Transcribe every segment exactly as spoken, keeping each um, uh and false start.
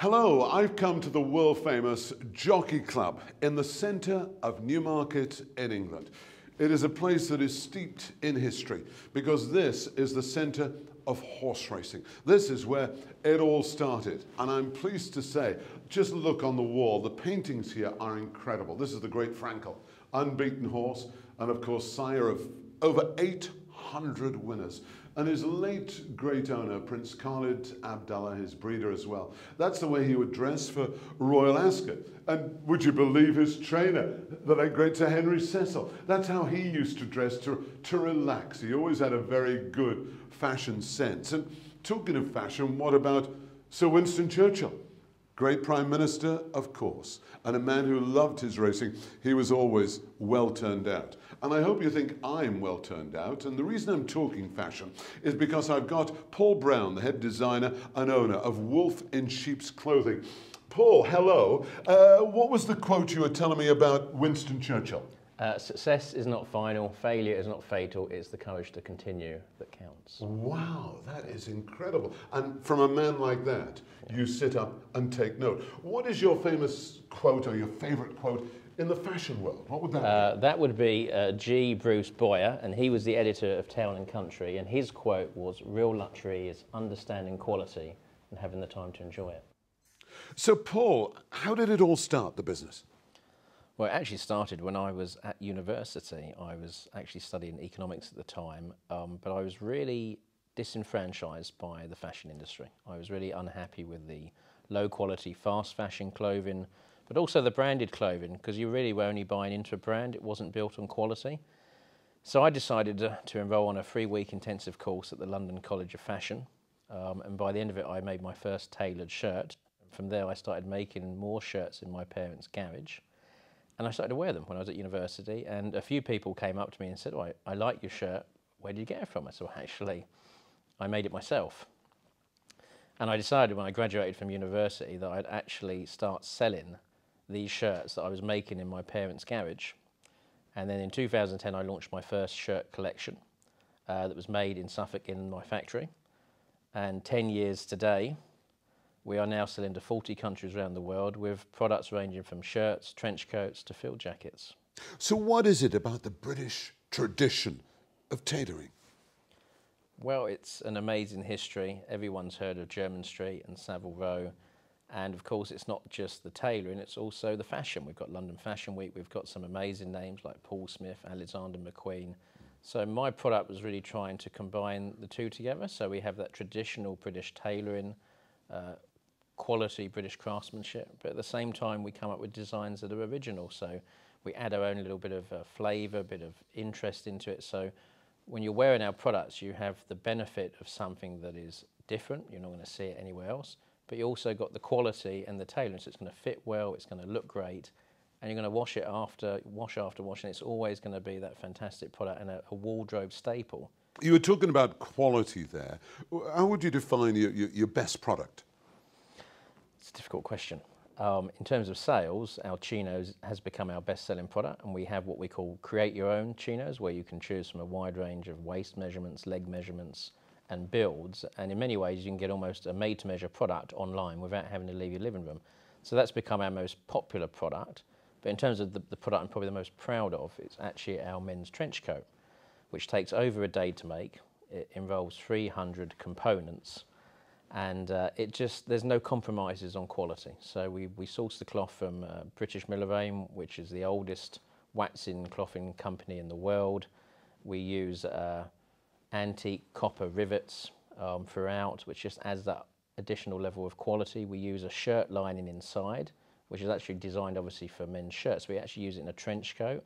Hello, I've come to the world-famous Jockey Club in the centre of Newmarket in England. It is a place that is steeped in history because this is the centre of horse racing. This is where it all started, and I'm pleased to say, just look on the wall, the paintings here are incredible. This is the great Frankel, unbeaten horse, and of course sire of over eight hundred winners. And his late great owner, Prince Khalid Abdullah, his breeder as well. That's the way he would dress for Royal Ascot. And would you believe his trainer, the late great Sir Henry Cecil? That's how he used to dress to, to relax. He always had a very good fashion sense. And talking of fashion, what about Sir Winston Churchill? Great Prime Minister, of course, and a man who loved his racing. He was always well turned out. And I hope you think I'm well turned out. And the reason I'm talking fashion is because I've got Paul Brown, the head designer and owner of Wolf in Sheep's Clothing. Paul, hello. Uh, what was the quote you were telling me about Winston Churchill? Uh, success is not final, failure is not fatal, it's the courage to continue that counts. Wow, that is incredible. And from a man like that, yeah. You sit up and take note. What is your famous quote or your favourite quote in the fashion world? What would that uh, be? That would be uh, G. Bruce Boyer, and he was the editor of Town and Country, and his quote was, "Real luxury is understanding quality and having the time to enjoy it." So Paul, how did it all start, the business? Well, it actually started when I was at university. I was actually studying economics at the time, um, but I was really disenfranchised by the fashion industry. I was really unhappy with the low-quality, fast-fashion clothing, but also the branded clothing, because you really were only buying into a brand. It wasn't built on quality. So I decided to, to enroll on a three-week intensive course at the London College of Fashion, um, and by the end of it, I made my first tailored shirt. From there, I started making more shirts in my parents' garage. And I started to wear them when I was at university, and a few people came up to me and said, "Oh, I, I like your shirt, where did you get it from?" I said, "Well, actually, I made it myself." And I decided when I graduated from university that I'd actually start selling these shirts that I was making in my parents' garage. And then in two thousand ten, I launched my first shirt collection uh, that was made in Suffolk in my factory. And ten years today, we are now selling to forty countries around the world with products ranging from shirts, trench coats to field jackets. So what is it about the British tradition of tailoring? Well, it's an amazing history. Everyone's heard of Jermyn Street and Savile Row. And of course, it's not just the tailoring, it's also the fashion. We've got London Fashion Week. We've got some amazing names like Paul Smith, Alexander McQueen. So my product was really trying to combine the two together. So we have that traditional British tailoring, uh, quality British craftsmanship, but at the same time we come up with designs that are original, so we add our own little bit of uh, flavour, a bit of interest into it. So when you're wearing our products, you have the benefit of something that is different. You're not going to see it anywhere else, but you also got the quality and the tailoring, so it's going to fit well, it's going to look great, and you're going to wash it after wash after wash, and it's always going to be that fantastic product and a, a wardrobe staple. You were talking about quality there. How would you define your, your, your best product? It's a difficult question. Um, in terms of sales, our chinos has become our best-selling product, and we have what we call create your own chinos, where you can choose from a wide range of waist measurements, leg measurements and builds, and in many ways you can get almost a made-to-measure product online without having to leave your living room. So that's become our most popular product, but in terms of the, the product I'm probably the most proud of, it's actually our men's trench coat, which takes over a day to make. It involves three hundred components. And uh, it just, there's no compromises on quality. So we, we source the cloth from uh, British Millerain, which is the oldest waxing clothing company in the world. We use uh, antique copper rivets um, throughout, which just adds that additional level of quality. We use a shirt lining inside, which is actually designed obviously for men's shirts. We actually use it in a trench coat,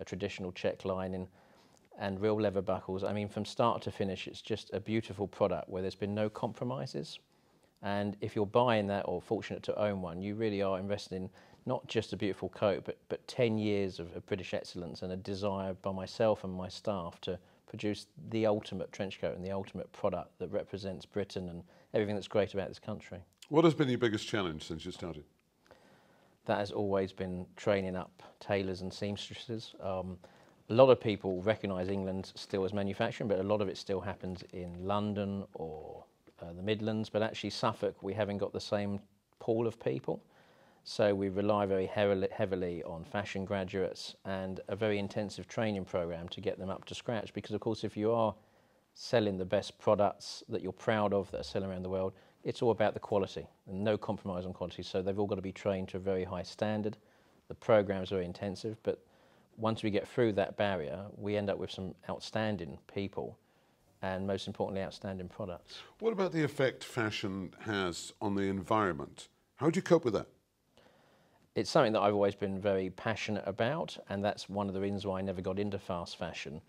a traditional check lining, and real leather buckles. I mean, from start to finish, it's just a beautiful product where there's been no compromises. And if you're buying that or fortunate to own one, you really are investing in not just a beautiful coat, but, but ten years of, of British excellence and a desire by myself and my staff to produce the ultimate trench coat and the ultimate product that represents Britain and everything that's great about this country. What has been your biggest challenge since you started? That has always been training up tailors and seamstresses. Um, A lot of people recognise England still as manufacturing, but a lot of it still happens in London or uh, the Midlands. But actually Suffolk, we haven't got the same pool of people. So we rely very heavily on fashion graduates and a very intensive training program to get them up to scratch, because of course if you are selling the best products that you're proud of that are selling around the world, it's all about the quality and no compromise on quality. So they've all got to be trained to a very high standard. The program's very intensive, but once we get through that barrier, we end up with some outstanding people and, most importantly, outstanding products. What about the effect fashion has on the environment? How do you cope with that? It's something that I've always been very passionate about, and that's one of the reasons why I never got into fast fashion.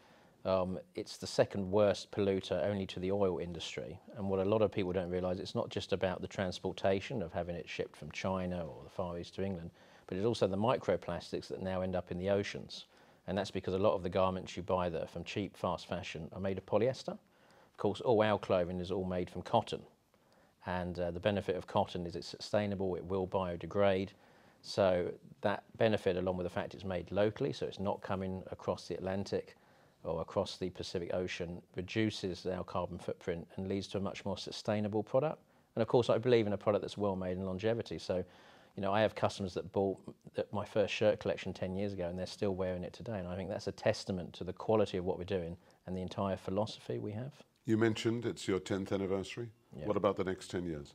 Um, it's the second worst polluter, only to the oil industry. And what a lot of people don't realise, it's not just about the transportation of having it shipped from China or the Far East to England, but it's also the microplastics that now end up in the oceans. And that's because a lot of the garments you buy that are from cheap fast fashion are made of polyester. Of course, all our clothing is all made from cotton. And uh, the benefit of cotton is it's sustainable, it will biodegrade. So that benefit, along with the fact it's made locally, so it's not coming across the Atlantic or across the Pacific Ocean, reduces our carbon footprint and leads to a much more sustainable product. And of course, I believe in a product that's well made and longevity. So, you know, I have customers that bought my first shirt collection ten years ago and they're still wearing it today. And I think that's a testament to the quality of what we're doing and the entire philosophy we have. You mentioned it's your tenth anniversary. Yep. What about the next ten years?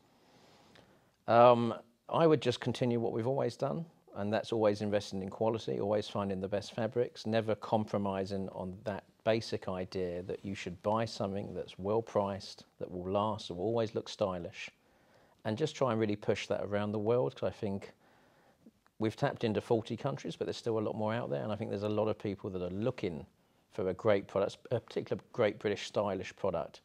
Um, I would just continue what we've always done. And that's always investing in quality, always finding the best fabrics, never compromising on that basic idea that you should buy something that's well priced, that will last, that will always look stylish. And just try and really push that around the world, because I think we've tapped into forty countries, but there's still a lot more out there. And I think there's a lot of people that are looking for a great product, a particular great British stylish product.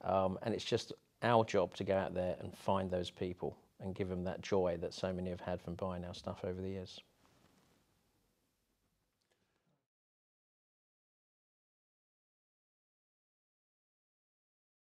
Um, and it's just our job to go out there and find those people and give them that joy that so many have had from buying our stuff over the years.